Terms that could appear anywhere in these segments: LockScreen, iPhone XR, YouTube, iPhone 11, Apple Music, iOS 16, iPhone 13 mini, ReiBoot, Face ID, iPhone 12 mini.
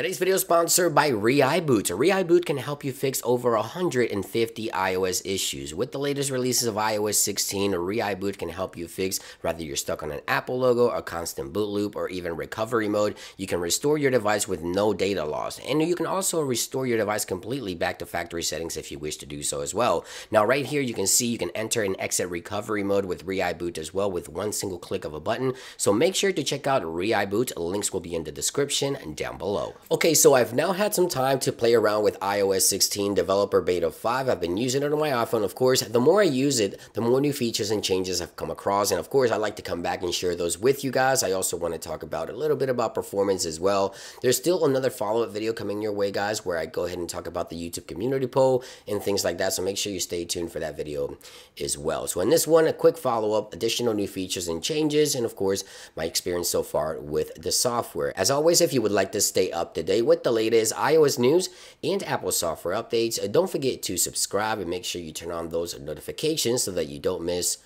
Today's video is sponsored by ReiBoot. ReiBoot can help you fix over 150 iOS issues. With the latest releases of iOS 16, ReiBoot can help you fix whether you're stuck on an Apple logo, a constant boot loop, or even recovery mode. You can restore your device with no data loss. And you can also restore your device completely back to factory settings if you wish to do so as well. Now right here you can see you can enter and exit recovery mode with ReiBoot as well with one single click of a button. So make sure to check out ReiBoot. Links will be in the description and down below. Okay, so I've now had some time to play around with iOS 16 Developer Beta 5. I've been using it on my iPhone, of course. The more I use it, the more new features and changes have come across. And of course, I like to come back and share those with you guys. I also want to talk about a little bit about performance as well. There's still another follow-up video coming your way, guys, where I go ahead and talk about the YouTube community poll and things like that. So make sure you stay tuned for that video as well. So in this one, a quick follow-up, additional new features and changes, and of course, my experience so far with the software. As always, if you would like to stay up to date with the latest iOS news and Apple software updates, don't forget to subscribe and make sure you turn on those notifications so that you don't miss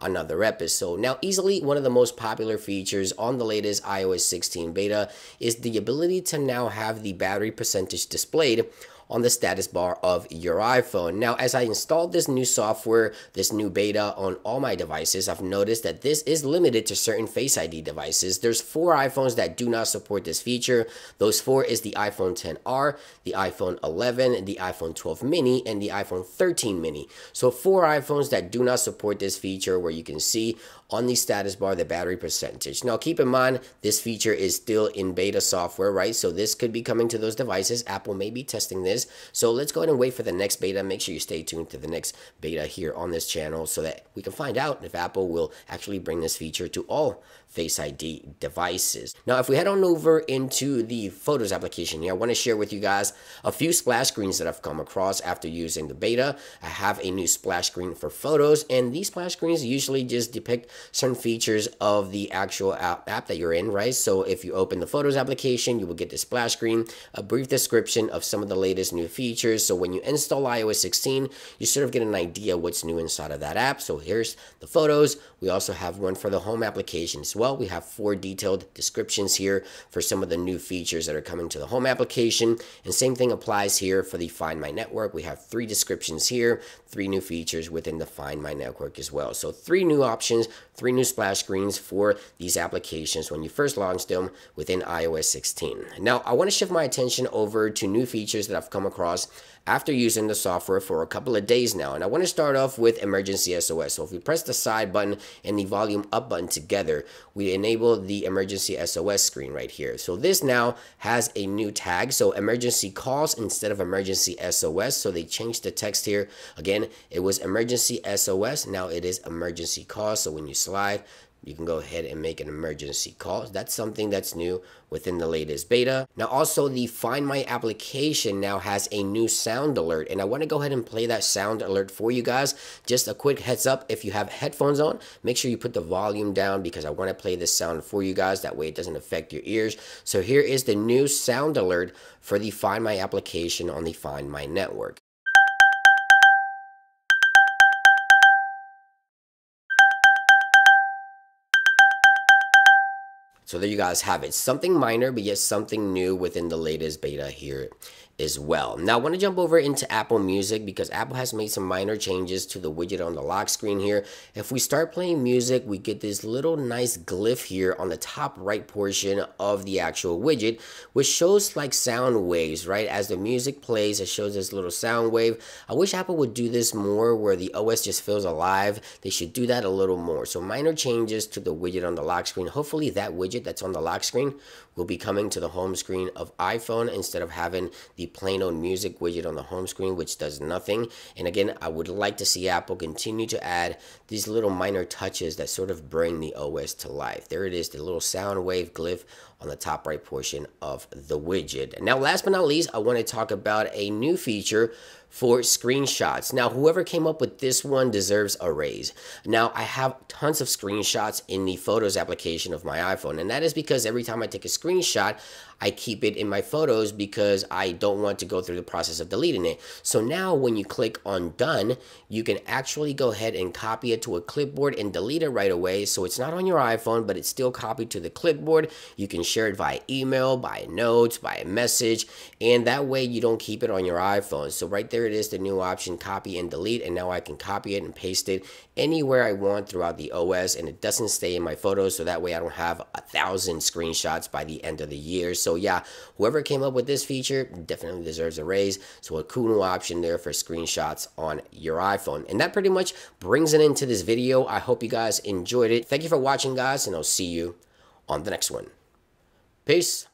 another episode. Now, easily one of the most popular features on the latest iOS 16 beta is the ability to now have the battery percentage displayed on the status bar of your iPhone. Now, as I installed this new software, this new beta on all my devices, I've noticed that this is limited to certain Face ID devices. There's 4 iPhones that do not support this feature. Those 4 is the iPhone XR, the iPhone 11, the iPhone 12 mini, and the iPhone 13 mini. So 4 iPhones that do not support this feature where you can see on the status bar the battery percentage. Now, keep in mind, this feature is still in beta software, right? So this could be coming to those devices. Apple may be testing this. So let's go ahead and wait for the next beta. Make sure you stay tuned to the next beta here on this channel so that we can find out if Apple will actually bring this feature to all Face ID devices. Now, if we head on over into the Photos application here, I want to share with you guys a few splash screens that I've come across after using the beta. I have a new splash screen for Photos, and these splash screens usually just depict certain features of the actual app that you're in, right? So if you open the Photos application, you will get this splash screen, a brief description of some of the latest new features. So when you install iOS 16, you sort of get an idea what's new inside of that app. So here's the Photos. We also have one for the Home application as well. We have 4 detailed descriptions here for some of the new features that are coming to the Home application. And same thing applies here for the Find My Network. We have 3 descriptions here, 3 new features within the Find My Network as well. So 3 new options, 3 new splash screens for these applications when you first launch them within iOS 16. Now, I want to shift my attention over to new features that I've come across after using the software for a couple of days now. And I want to start off with Emergency SOS. So if we press the side button and the volume up button together, we enable the Emergency SOS screen right here. So this now has a new tag. So emergency calls instead of Emergency SOS. So they changed the text here. Again, it was Emergency SOS. Now it is Emergency Calls. So when you slide, you can go ahead and make an emergency call. That's something that's new within the latest beta. Now also the Find My application now has a new sound alert, and I want to go ahead and play that sound alert for you guys. Just a quick heads up, if you have headphones on, make sure you put the volume down because I want to play this sound for you guys. That way it doesn't affect your ears. So here is the new sound alert for the Find My application on the Find My network. So there you guys have it. Something minor, but yet something new within the latest beta here as well. Now I want to jump over into Apple Music because Apple has made some minor changes to the widget on the lock screen here. If we start playing music, we get this little nice glyph here on the top right portion of the actual widget, which shows like sound waves, right? As the music plays, it shows this little sound wave. I wish Apple would do this more where the OS just feels alive. They should do that a little more. So minor changes to the widget on the lock screen. Hopefully that widget that's on the lock screen will be coming to the home screen of iPhone instead of having the plain old music widget on the home screen, which does nothing. And again, I would like to see Apple continue to add these little minor touches that sort of bring the OS to life. There it is, the little sound wave glyph on the top right portion of the widget. Now, last but not least, I want to talk about a new feature for screenshots. Now, whoever came up with this one deserves a raise. Now, I have tons of screenshots in the Photos application of my iPhone, and that is because every time I take a screenshot, I keep it in my photos because I don't want to go through the process of deleting it. So now when you click on done, you can actually go ahead and copy it to a clipboard and delete it right away. So it's not on your iPhone, but it's still copied to the clipboard. You can share it via email, by notes, by a message, and that way you don't keep it on your iPhone. So right there it is, the new option, copy and delete, and now I can copy it and paste it anywhere I want throughout the OS, and it doesn't stay in my photos, so that way I don't have 1,000 screenshots by the end of the year. So yeah, whoever came up with this feature definitely deserves a raise. So a cool new option there for screenshots on your iPhone. And that pretty much brings it into this video. I hope you guys enjoyed it. Thank you for watching, guys, and I'll see you on the next one. Peace.